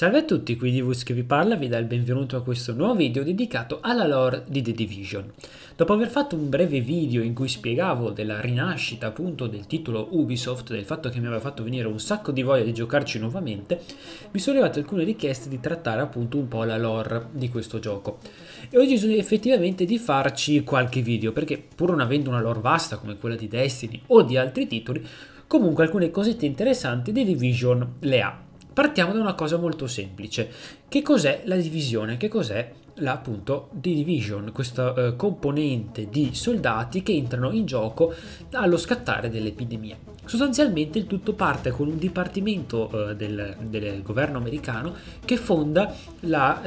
Salve a tutti, qui Divus che vi parla, vi dà il benvenuto a questo nuovo video dedicato alla lore di The Division. Dopo aver fatto un breve video in cui spiegavo della rinascita appunto del titolo Ubisoft, del fatto che mi aveva fatto venire un sacco di voglia di giocarci nuovamente, mi sono arrivate alcune richieste di trattare appunto un po' la lore di questo gioco. E ho deciso effettivamente di farci qualche video, perché pur non avendo una lore vasta come quella di Destiny o di altri titoli, comunque alcune cosette interessanti The Division le ha. Partiamo da una cosa molto semplice. Che cos'è la divisione? Che cos'è appunto The Division? Questa componente di soldati che entrano in gioco allo scattare dell'epidemia. Sostanzialmente il tutto parte con un dipartimento del governo americano che fonda la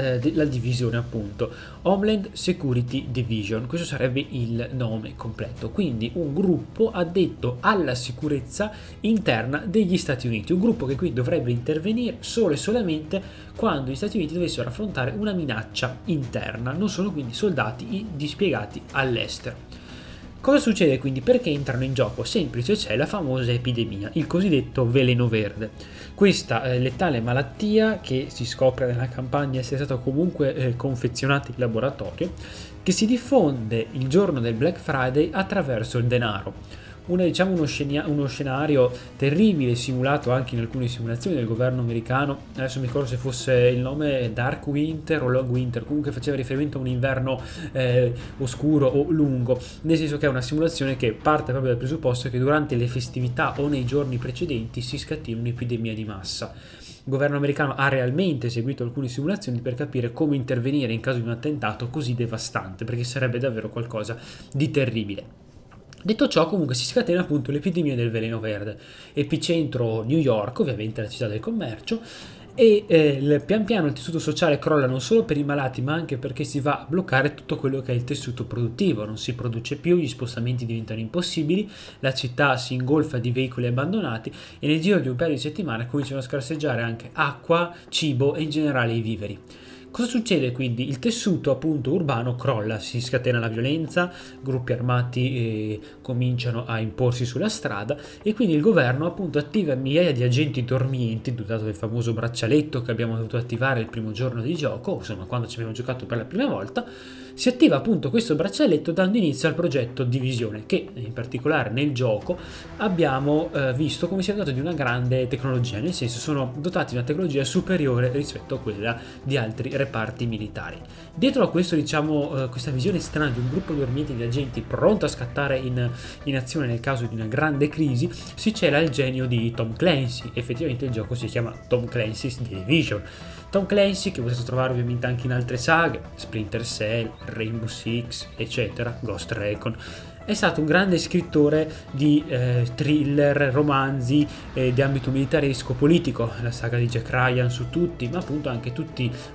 divisione appunto. Homeland Security Division, questo sarebbe il nome completo. Quindi un gruppo addetto alla sicurezza interna degli Stati Uniti. Un gruppo che quindi dovrebbe intervenire solo e solamente quando gli Stati Uniti dovessero affrontare una minaccia interna, non sono quindi soldati dispiegati all'estero. Cosa succede quindi? Perché entrano in gioco? Semplice, c'è la famosa epidemia, il cosiddetto veleno verde. Questa letale malattia che si scopre nella campagna essere stata comunque confezionata in laboratorio, che si diffonde il giorno del Black Friday attraverso il denaro. Uno scenario terribile simulato anche in alcune simulazioni del governo americano, adesso mi ricordo se fosse il nome Dark Winter o Long Winter, comunque faceva riferimento a un inverno oscuro o lungo, nel senso che è una simulazione che parte proprio dal presupposto che durante le festività o nei giorni precedenti si scatena un'epidemia di massa. Il governo americano ha realmente eseguito alcune simulazioni per capire come intervenire in caso di un attentato così devastante, perché sarebbe davvero qualcosa di terribile. Detto ciò, comunque si scatena appunto l'epidemia del veleno verde, epicentro New York, ovviamente la città del commercio, e pian piano il tessuto sociale crolla non solo per i malati ma anche perché si va a bloccare tutto quello che è il tessuto produttivo, non si produce più, gli spostamenti diventano impossibili, la città si ingolfa di veicoli abbandonati e nel giro di un paio di settimane cominciano a scarseggiare anche acqua, cibo e in generale i viveri. Cosa succede quindi? Il tessuto appunto urbano crolla, si scatena la violenza, gruppi armati cominciano a imporsi sulla strada e quindi il governo appunto attiva migliaia di agenti dormienti, dotato del famoso braccialetto che abbiamo dovuto attivare il primo giorno di gioco, insomma quando ci abbiamo giocato per la prima volta, si attiva appunto questo braccialetto dando inizio al progetto Divisione, che in particolare nel gioco abbiamo visto come sia dotato di una grande tecnologia, nel senso sono dotati di una tecnologia superiore rispetto a quella di altri reparti militari. Dietro a questo, diciamo, questa visione strana di un gruppo dormiente di agenti pronto a scattare in azione nel caso di una grande crisi, si cela il genio di Tom Clancy. Effettivamente il gioco si chiama Tom Clancy's The Division. Tom Clancy, che potete trovare ovviamente anche in altre saghe, Splinter Cell, Rainbow Six, eccetera, Ghost Recon. È stato un grande scrittore di thriller, romanzi di ambito militaresco, politico, la saga di Jack Ryan su tutti, ma appunto anche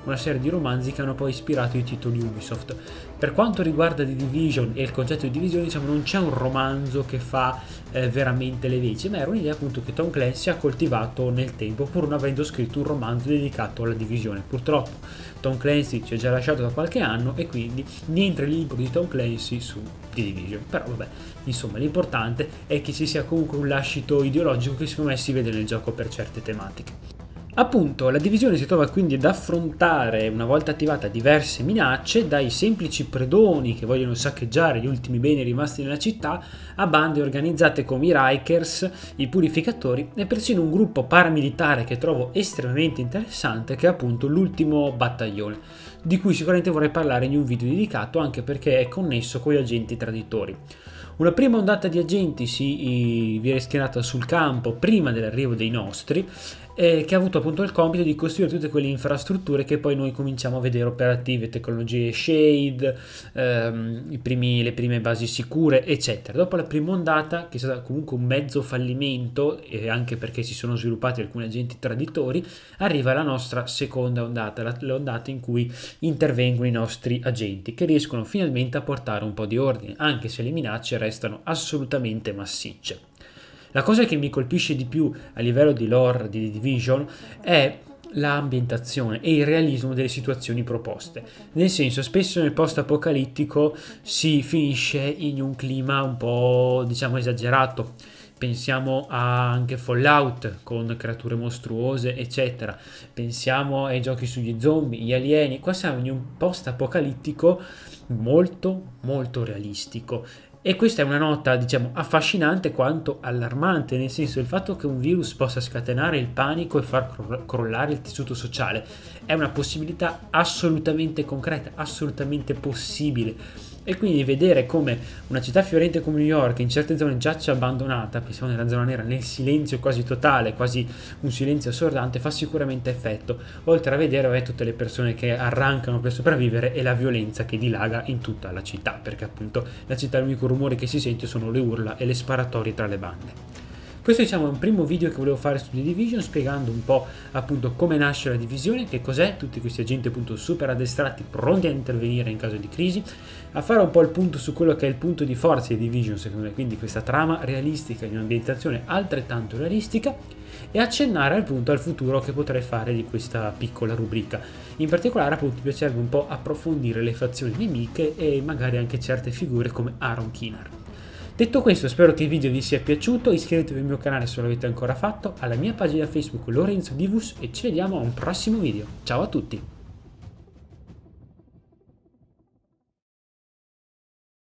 una serie di romanzi che hanno poi ispirato i titoli Ubisoft. Per quanto riguarda The Division e il concetto di divisione, diciamo, non c'è un romanzo che fa veramente le veci, ma era un'idea appunto che Tom Clancy ha coltivato nel tempo, pur non avendo scritto un romanzo dedicato alla divisione. Purtroppo Tom Clancy ci ha già lasciato da qualche anno e quindi niente libro di Tom Clancy su The Division. Però vabbè, insomma, l'importante è che ci sia comunque un lascito ideologico che secondo me si vede nel gioco per certe tematiche. Appunto, la divisione si trova quindi ad affrontare, una volta attivata, diverse minacce, dai semplici predoni che vogliono saccheggiare gli ultimi beni rimasti nella città, a bande organizzate come i Rikers, i Purificatori e persino un gruppo paramilitare che trovo estremamente interessante, che è appunto l'ultimo battaglione, di cui sicuramente vorrei parlare in un video dedicato, anche perché è connesso con gli agenti traditori. Una prima ondata di agenti si viene schierata sul campo prima dell'arrivo dei nostri, che ha avuto appunto il compito di costruire tutte quelle infrastrutture che poi noi cominciamo a vedere operative, tecnologie Shade, le prime basi sicure, eccetera. Dopo la prima ondata, che è stata comunque un mezzo fallimento, anche perché si sono sviluppati alcuni agenti traditori, arriva la nostra seconda ondata, l'ondata in cui intervengono i nostri agenti, che riescono finalmente a portare un po' di ordine, anche se le minacce restano assolutamente massicce. La cosa che mi colpisce di più a livello di lore di The Division è l'ambientazione e il realismo delle situazioni proposte, nel senso spesso nel post apocalittico si finisce in un clima un po' diciamo esagerato, pensiamo a anche Fallout con creature mostruose eccetera, pensiamo ai giochi sugli zombie, gli alieni. Qua siamo in un post apocalittico molto realistico, e questa è una nota, diciamo, affascinante quanto allarmante, nel senso, il fatto che un virus possa scatenare il panico e far crollare il tessuto sociale è una possibilità assolutamente concreta, assolutamente possibile. E quindi vedere come una città fiorente come New York, in certe zone già abbandonata, pensiamo nella zona nera, nel silenzio quasi totale, quasi un silenzio assordante, fa sicuramente effetto, oltre a vedere tutte le persone che arrancano per sopravvivere e la violenza che dilaga in tutta la città, perché appunto la città, l'unico rumore che si sente sono le urla e le sparatorie tra le bande. Questo, diciamo, è un primo video che volevo fare su The Division, spiegando un po' appunto come nasce la divisione, che cos'è, tutti questi agenti appunto super addestrati pronti a intervenire in caso di crisi, a fare un po' il punto su quello che è il punto di forza di The Division secondo me, quindi questa trama realistica in un'ambientazione altrettanto realistica, e accennare appunto al futuro che potrei fare di questa piccola rubrica. In particolare appunto mi piacerebbe un po' approfondire le fazioni nemiche e magari anche certe figure come Aaron Keener. Detto questo, spero che il video vi sia piaciuto, iscrivetevi al mio canale se non l'avete ancora fatto, alla mia pagina Facebook Lorenzo Divus, e ci vediamo a un prossimo video. Ciao a tutti!